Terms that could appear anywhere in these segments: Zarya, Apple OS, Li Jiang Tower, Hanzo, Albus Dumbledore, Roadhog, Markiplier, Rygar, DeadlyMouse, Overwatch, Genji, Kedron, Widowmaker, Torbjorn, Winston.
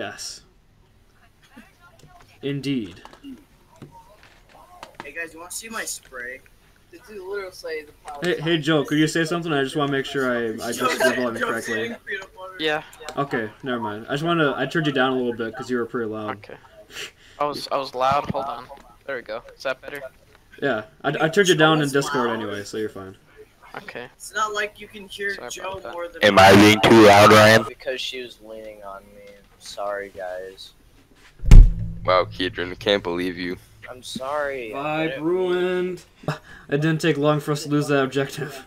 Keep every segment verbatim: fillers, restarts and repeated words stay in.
Yes. Indeed. Hey guys, you want to see my spray? This is literally say the power. Hey, hey Joe, could you say something? I just want to make sure I I just verbalized it correctly. Yeah. Okay, never mind. I just want to I turned you down a little bit because you were pretty loud. Okay. I was I was loud. Hold on. There we go. Is that better? Yeah. I I turned you down in Discord anyway, so you're fine. Okay. It's not like you can hear sorry Joe more than. Am I being too loud, Ryan? Because she was leaning on me. Sorry, guys. Wow, Kedron, I can't believe you. I'm sorry. Vibe ruined. It didn't take long for us to lose that objective.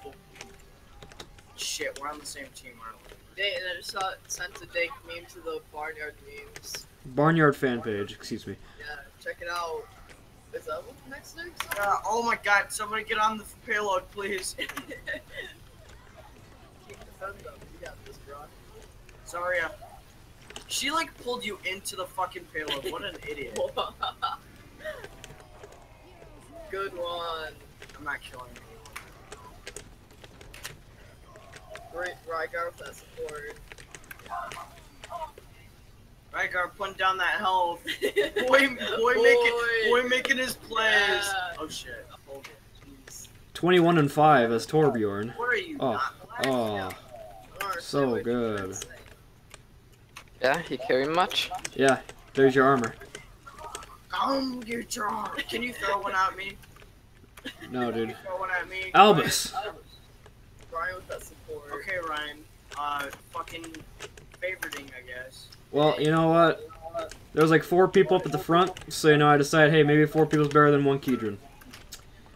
Shit, we're on the same team, aren't we? They, I just saw it sent a big meme to the Barnyard memes. Barnyard fan page, excuse me. Yeah, check it out. Is that what's next there? Uh, oh my god, somebody get on the payload, please. Keep the phone up. You got this, bro. Sorry, I'm... She like pulled you into the fucking payload. What an idiot. Good one. I'm not killing anyone. Great Rygar with that support. Rygar putting down that health. boy, boy, boy. Making, boy making his plays. Yeah. Oh shit. Hold it. Jeez. twenty-one and five as Torbjorn. What are you? Oh, oh. So good. Yeah, you carry much? Yeah, there's your armor. Um, you're drunk. Can you throw one at me? No, dude. Can you throw one at me? Albus! Albus. Ryan with that support. Okay, Ryan. Uh, fucking favoriting, I guess. Well, you know what? There was like four people up at the front, so you know, I decided, hey, maybe four people's better than one Kedron.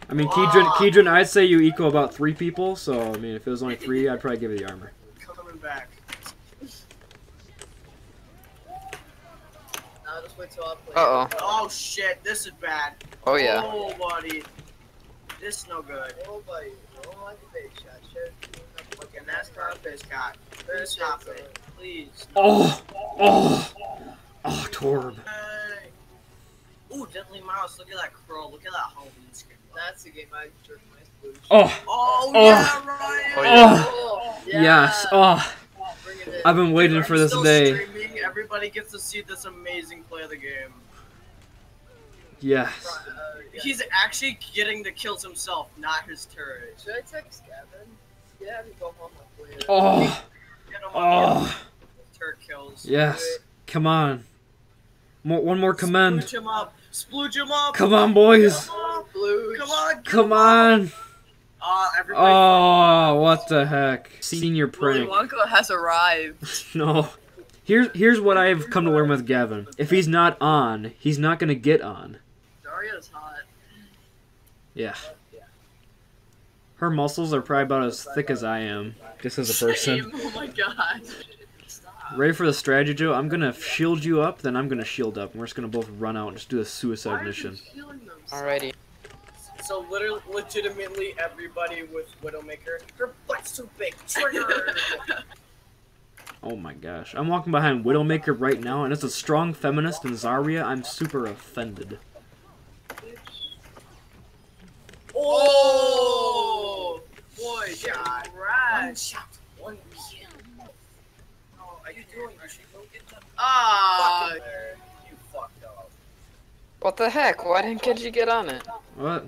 I mean, Kedron, Kedron, I'd say you equal about three people, so, I mean, if it was only three, I'd probably give you the armor. Coming back. Uh-oh. Oh shit, this is bad. Oh yeah. Oh buddy. This is no good. Oh buddy. Oh like a big shot. Shit. Fucking that's not this guy. This not it. Please. Oh. Oh. Oh, Torb. Ooh, Deadly Mouse. Look at that curl. Look at that home screen. That's the game I jerked my solution. Oh. Oh, yeah, Ryan. Oh, yeah. Oh. Yeah. Yes. Oh. I've been waiting for this day. Streaming. Everybody gets to see this amazing play of the game. Yes. Uh, yeah. He's actually getting the kills himself, not his turret. Should I text Gavin? Yeah, we go home with later. Oh. Get him on oh. Turret kills. Yes. Wait. Come on. More, one more command. Splooge him up. Splooge him up. Come on, boys. Come on. Come on. Come on. Uh, oh, what the heck! Senior prank. Willy Wonka has arrived. No, here's here's what I've come to learn with Gavin. If he's not on, he's not gonna get on. Zarya's hot. Yeah. Her muscles are probably about as thick as I am, just as a person. Oh my god. Ready for the strategy, Joe? I'm gonna shield you up, then I'm gonna shield up, and we're just gonna both run out and just do a suicide mission. Alrighty. So literally, legitimately, everybody with Widowmaker, her butt's too big. Trigger. Oh my gosh, I'm walking behind Widowmaker right now, and as a strong feminist in Zarya, I'm super offended. Oh, boy, God! One shot, one kill. Oh, are you doing? Ah! You fucked up. What the heck? Why didn't Genji get on it? What?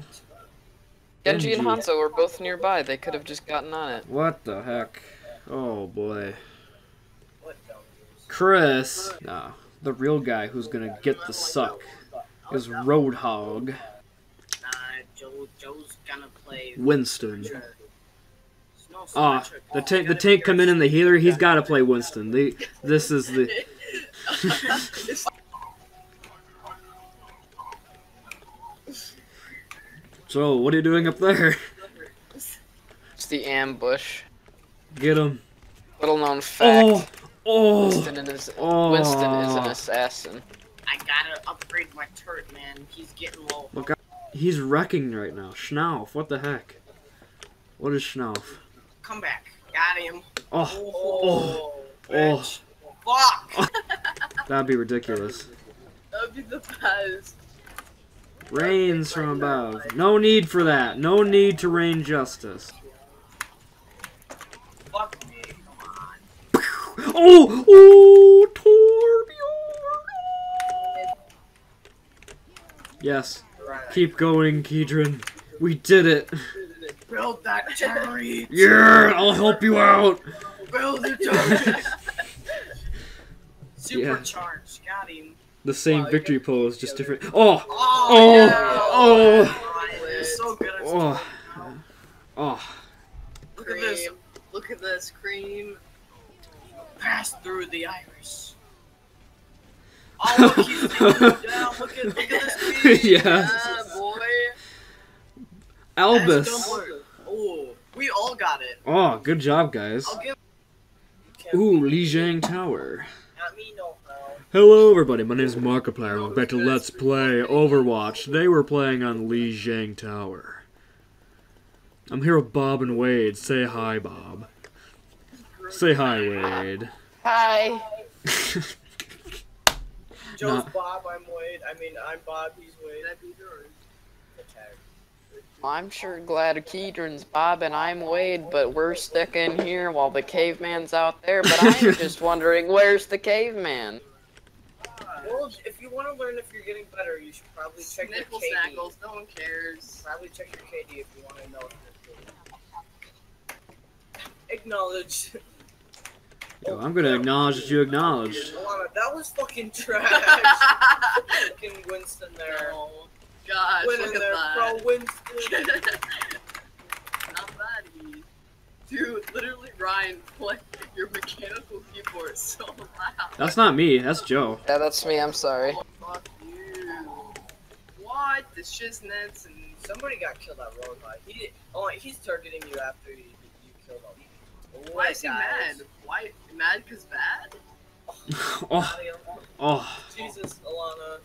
Genji and Hanzo were both nearby. They could have just gotten on it. What the heck? Oh boy. Chris. Nah, the real guy who's gonna get the suck is Roadhog. Winston. Ah, oh, the tank. The tank come in and the healer. He's gotta play Winston. They, this is the. So, what are you doing up there? It's the ambush. Get him. Little known fact. Oh! Oh! Winston is, oh. Winston is an assassin. I gotta upgrade my turret, man. He's getting low. Look, he's wrecking right now. Schnauf, what the heck? What is Schnauf? Come back. Got him. Oh! Oh! Oh! Oh. Fuck! That'd be ridiculous. That'd be the best. Rains from above. No need for that. No need to rain justice. Fuck me. Come on. Oh! Oh! Torbjorn! Yes. Right. Keep going, Kedron. We did it. Build that turret. Yeah, I'll help you out. Build the turret. Supercharged. Yeah. Got him. The same wow, victory pose, just different. Oh! Oh! Oh! Yeah. Oh! It's so good at oh. Oh. Oh! Look cream. At this! Look at this cream. Pass through the iris. Oh, look, he's taking down. Look at, look at this beach. Yes. Yeah, boy. Albus. Oh, we all got it. Oh, good job, guys. I'll give... Ooh, Li Jiang Tower. Not me, no. Hello everybody, my name is Markiplier, welcome back to Let's Play Overwatch. Today we're playing on Li Jiang Tower. I'm here with Bob and Wade. Say hi, Bob. Say hi, Wade. Hi. Joe's nah. Bob, I'm Wade. I mean, I'm Bob, he's Wade. That'd be yours. I'm sure glad Kedron's Bob and I'm Wade, but we're stuck in here while the caveman's out there. But I'm just wondering, where's the caveman? Well, if you want to learn if you're getting better, you should probably check Snickle your K D. Snackles, no one cares. Probably check your K D if you want to know if you're good. Acknowledge. Yo, I'm gonna acknowledge that you acknowledge. Alana, that was fucking trash. Fucking Winston there. Oh, gosh, Win look at there, that. Bro, Winston. Not bad, dude, literally, Ryan, what? Your mechanical keyboard is so loud. That's not me, that's Joe. Yeah, that's me, I'm sorry. Oh, fuck you. What? The shiznets and... Somebody got killed at Roadhog. He oh, he's targeting you after you, you killed him. Why is he mad? Why? Mad cause bad? Oh. Oh. Jesus, Alana.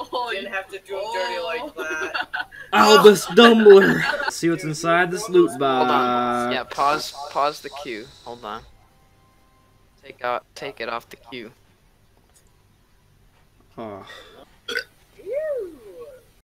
Oh, you didn't have to do oh. dirty like that. Albus Dumbledore. See what's inside this loot box. Hold on. Yeah, pause, pause the queue. Hold on. Take out, take it off the queue. Oh.